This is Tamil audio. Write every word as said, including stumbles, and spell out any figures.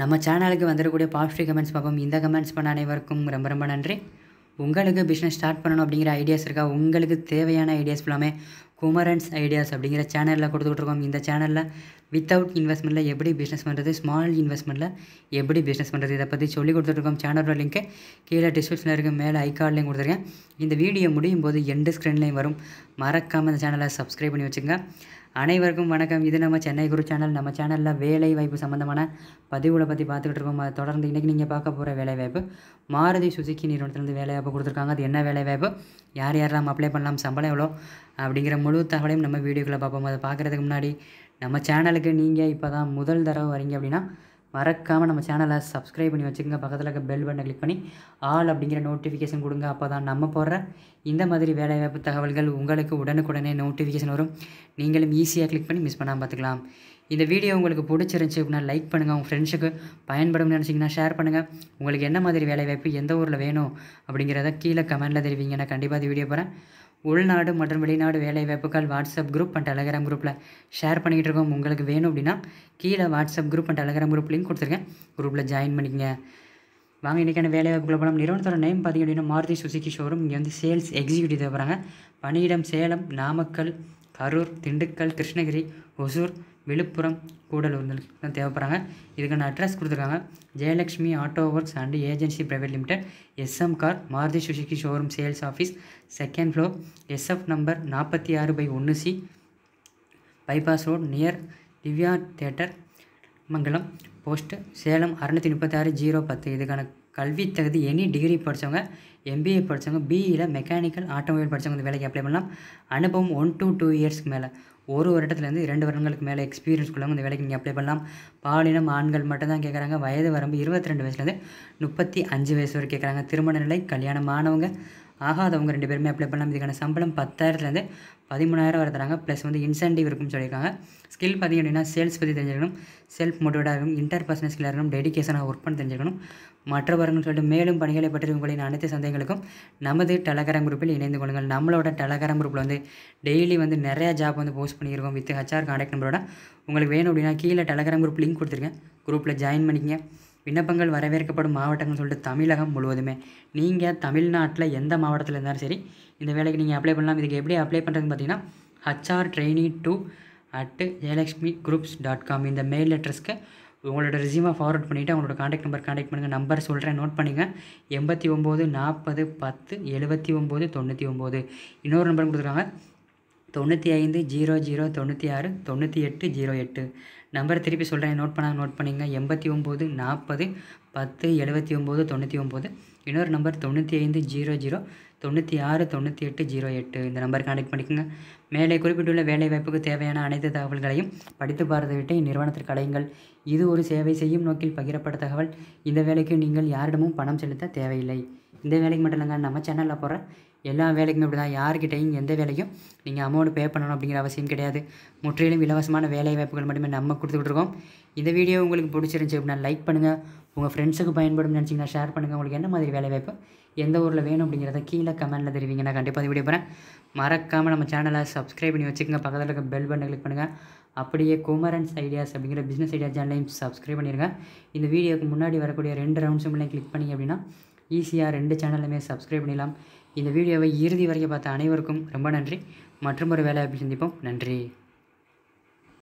நம்ம சேனலுக்கு வந்திருக்கக்கூடிய பாசிட்டிவ் கமெண்ட்ஸ் பார்ப்போம். இந்த கமெண்ட்ஸ் பண்ண அனைவருக்கும் ரொம்ப ரொம்ப நன்றி. உங்களுக்கு பிஸ்னஸ் ஸ்டார்ட் பண்ணணும் அப்படிங்கிற ஐடியாஸ் இருக்கா? உங்களுக்கு தேவையான ஐடியாஸ் எல்லாமே குமரன்ஸ் ஐடியாஸ் அப்படிங்கிற சேனலில் கொடுத்துக்கிட்டுருக்கோம். இந்த சேனலில் வித்தவுட் இன்வெஸ்ட்மெண்ட்டில் எப்படி பிஸ்னஸ் பண்ணுறது, ஸ்மால் இன்வெஸ்ட்மெண்ட்டில் எப்படி பிஸ்னஸ் பண்ணுறது, இதை பற்றி சொல்லி கொடுத்துட்ருக்கோம். சேனலோட லிங்க்கு கீழே டிஸ்கிரிப்ஷனில் இருக்க, மேலே ஐகார்ட்லேயும் கொடுத்துருக்கேன். இந்த வீடியோ முடியும் போது எண்டு ஸ்க்ரீன்லேயும் வரும். மறக்காமல் இந்த சேனலை சப்ஸ்கிரைப் பண்ணி வச்சுங்க. அனைவருக்கும் வணக்கம். இது நம்ம சென்னை குரு சேனல். நம்ம சேனலில் வேலை வாய்ப்பு சம்மந்தமான பதிவுகளை பற்றி பார்த்துக்கிட்டு இருக்கோம். அதை தொடர்ந்து இன்றைக்கி நீங்கள் பார்க்க போகிற வேலை வாய்ப்பு மாருதி சுசுக்கி நிறுவனத்துலேருந்து வேலை வாய்ப்பு கொடுத்துருக்காங்க. அது என்ன வேலை வாய்ப்பு, யார் யாரெல்லாம் அப்ளை பண்ணலாம், சம்பளம் எவ்வளோ அப்படிங்கிற முழு தகவலையும் நம்ம வீடியோக்களை பார்ப்போம். அதை பார்க்குறதுக்கு முன்னாடி நம்ம சேனலுக்கு நீங்கள் இப்போ தான் முதல் தடவை வரீங்க அப்படின்னா மறக்காமல் நம்ம சேனலை சப்ஸ்கிரைப் பண்ணி வச்சுக்கோங்க. பக்கத்தில் இருக்க பெல் பட்டனை கிளிக் பண்ணி ஆல் அப்படிங்கிற நோட்டிஃபிகேஷன் கொடுங்க. அப்போ தான் நம்ம போடுற இந்த மாதிரி வேலைவாய்ப்பு தகவல்கள் உங்களுக்கு உடனுக்குடனே நோட்டிஃபிகேஷன் வரும். நீங்களும் ஈஸியாக கிளிக் பண்ணி மிஸ் பண்ணாமல் பார்த்துக்கலாம். இந்த வீடியோ உங்களுக்கு பிடிச்சிருந்துச்சி அப்படின்னா லைக் பண்ணுங்கள். உங்கள் ஃப்ரெண்ட்ஸுக்கு பயன்படும்னு நினச்சிங்கன்னா ஷேர் பண்ணுங்கள். உங்களுக்கு என்ன மாதிரி வேலைவாய்ப்பு எந்த ஊரில் வேணும் அப்படிங்கிறத கீழே கமெண்ட்டில் தெரிவிங்க. நான் கண்டிப்பாக இந்த வீடியோ போகிறேன். உள்நாடு மற்றும் வெளிநாடு வேலைவாய்ப்புகள் வாட்ஸ்அப் குரூப் அண்ட் டெலகிராம் குரூப்பில் ஷேர் பண்ணிக்கிட்டு இருக்கோம். உங்களுக்கு வேணும் அப்படின்னா கீழே WhatsApp group and Telegram group link கொடுத்துருக்கேன். குரூப்பில் ஜாயின் பண்ணிக்கங்க. வாங்க இன்றைக்கான வேலைவாய்ப்புகளை போகலாம். நிறுவனத்தோட நேம் பார்த்திங்க அப்படின்னா மாருதி சுசுக்கி ஷோரூம். இங்கே வந்து சேல்ஸ் எக்ஸிக்யூட்டிவ் தேவைப்படுறாங்க. பணியிடம் சேலம், நாமக்கல், கரூர், திண்டுக்கல், கிருஷ்ணகிரி, ஒசூர், விழுப்புரம், கூடலூர் தான் தேவைப்படுறாங்க. இதுக்கான அட்ரஸ் கொடுத்துருக்காங்க. Jayalakshmi auto works and agency private limited, SM car, Maruti Suzuki showroom sales office, second floor, SF number நாற்பத்தி ஆறு பை ஒன்று C, bypass road, near Divya theatre, Mangalam post, Salem அறுநூற்றி முப்பத்தாறு ஜீரோ பத்து. இதுக்கான கல்வி தகுதி எனி டிகிரி படித்தவங்க, எம்பிஏ படித்தவங்க, பிஇயில் மெக்கானிக்கல் ஆட்டோமொபைல் படித்தவங்க இந்த வேலைக்கு அப்ளை பண்ணலாம். அனுபவம் ஒன் டு டூ இயர்ஸ்க்கு மேலே, ஒரு வருடத்துலேருந்து ரெண்டு வருடங்களுக்கு மேலே எக்ஸ்பீரியன்ஸ் உள்ளவங்க இந்த வேலைக்கு நீங்கள் அப்ளை பண்ணலாம். பாலினம் ஆண்கள் மட்டும்தான் கேட்குறாங்க. வயது வரம்பு இருபத்தி ரெண்டு வயசுலேருந்து முப்பத்தி அஞ்சு வயசு வரை கேட்குறாங்க. திருமண நிலை, கல்யாணமானவங்க, ஆகாதவங்க ரெண்டு பேருமே அப்ளை பண்ணலாம். இதுக்கான சம்பளம் பத்தாயிரத்துலேருந்து பதிமூணாயிரம் வரை தராங்க. ப்ளஸ் வந்து இன்சென்டிவ் இருக்குன்னு சொல்லியிருக்காங்க. ஸ்கில் பார்த்திங்க அப்படின்னா சேல்ஸ் பற்றி தெரிஞ்சுக்கணும், செல்ஃப் மோட்டிவேட்டாக இருக்கணும், இன்டர் பர்சனல் ஸ்கில்லாக இருக்கணும், டெடிக்கேஷனாக ஒர்க் பண்ணி தெரிஞ்சுக்கணும். மற்றவர்கள் சொல்லிட்டு மேலும் பணிகளை பற்றி உங்களின் அனைத்து சந்தேகங்களுக்கும் நமது டெலகிராம் குரூப்பில் இணைந்து கொள்ளுங்கள். நம்மளோட டெலகிராம் குரூப்பில் வந்து டெய்லி வந்து நிறையா ஜாப் வந்து போஸ்ட் பண்ணியிருக்கோம் வித் ஹெச்ஆர் கான்டாக்ட் நம்பரோட. உங்களுக்கு வேணும் அப்படின்னா கீழே டெலகிராம் குரூப் லிங்க் கொடுத்துருக்கேன். குரூப்பில் ஜாயின் பண்ணிக்கங்க. விண்ணப்பங்கள் வரவேற்கப்படும் மாவட்டங்கள்னு சொல்லிட்டு தமிழகம் முழுவதுமே. நீங்கள் தமிழ்நாட்டில் எந்த மாவட்டத்தில் இருந்தாலும் சரி இந்த வேலைக்கு நீங்கள் அப்ளை பண்ணலாம். இதுக்கு எப்படி அப்ளை பண்ணுறதுன்னு பார்த்தீங்கன்னா HR trainee two at Jayalakshmi groups dot com இந்த மெயில் அட்ரஸ்க்கு உங்களோட ரெசியூமை ஃபார்வர்ட் பண்ணிவிட்டு அவங்களோட காண்டாக்ட் நம்பர் காண்டாக்ட் பண்ணுங்கள். நம்பர் சொல்கிறேன், நோட் பண்ணுங்கள். எண்பத்தி ஒம்பது நாற்பது பத்து எழுபத்தி ஒம்பது தொண்ணூற்றி ஒம்பது. இன்னொரு நம்பர் கொடுத்துருக்காங்க தொண்ணூற்றி ஐந்து ஜீரோ ஜீரோ தொண்ணூற்றி ஆறு தொண்ணூற்றி எட்டு ஜீரோ எட்டு. நம்பர் திருப்பி சொல்கிறேன், நோட் பண்ணாங்க நோட் பண்ணிங்க. எண்பத்தி ஒம்பது நாற்பது பத்து எழுபத்தி ஒம்பது தொண்ணூற்றி ஒம்பது. இன்னொரு நம்பர் தொண்ணூற்றி ஐந்து ஜீரோ ஜீரோ தொண்ணூற்றி ஆறு தொண்ணூற்றி எட்டு ஜீரோ எட்டு. இந்த நம்பர் கான்டெக்ட் பண்ணிக்கோங்க. மேலே குறிப்பிட்டுள்ள வேலைவாய்ப்புக்கு தேவையான அனைத்து தகவல்களையும் படித்து பார்த்துவிட்டு இந்நிறுவனத்திற்கு அழையுங்கள். இது ஒரு சேவை செய்யும் நோக்கில் பகிரப்பட்ட தகவல். இந்த வேலைக்கு நீங்கள் யாரிடமும் பணம் செலுத்த தேவையில்லை. இந்த வேலைக்கு மட்டும் இல்லைங்க, நம்ம சேனலில் போகிற எல்லா வேலைக்குமே இப்படி தான். யார்கிட்டையும் எந்த வேலைக்கும் நீங்கள் அமௌண்ட் பே பண்ணணும் அப்படிங்கிற அவசியம் கிடையாது. முற்றிலும் இலவசமான வேலை வாய்ப்புகள் மட்டுமே நம்ம கொடுத்துக்கிட்டு இருக்கோம். இந்த வீடியோ உங்களுக்கு பிடிச்சிருந்துச்சி அப்படின்னா லைக் பண்ணுங்கள். உங்கள் ஃப்ரெண்ட்ஸுக்கு பயன்படும் நினச்சிங்கன்னா ஷேர் பண்ணுங்கள். உங்களுக்கு என்ன மாதிரி வேலை வாய்ப்பு எந்த ஊரில் வேணும் அப்படிங்கிறத கீழே கமெண்ட்டில் தெரிவிங்க. நான் கண்டிப்பாக இந்த வீடியோ போகிறேன். மறக்காமல் நம்ம சேனலை சப்ஸ்கிரைப் பண்ணி வச்சுக்கோங்க. பக்கத்தில் இருக்க பெல் பட்டனை கிளிக் பண்ணுங்கள். அப்படியே குமரன்ஸ் ஐடியாஸ் அப்படிங்கிற பிஸ்னஸ் ஐடியா சேனலையும் சப்ஸ்கிரைப் பண்ணிடுங்க. இந்த வீடியோக்கு முன்னாடி வரக்கூடிய ரெண்டு ரவுண்ட்ஸுமே கிளிக் பண்ணி அப்படின்னா ஈஸியாக ரெண்டு சேனலுமே சப்ஸ்கிரைப் பண்ணிடலாம். இந்த வீடியோவை இறுதி வரைக்கும் பார்த்த அனைவருக்கும் ரொம்ப நன்றி. மற்றும் ஒரு வேலைவாய்ப்பில் சந்திப்போம். நன்றி.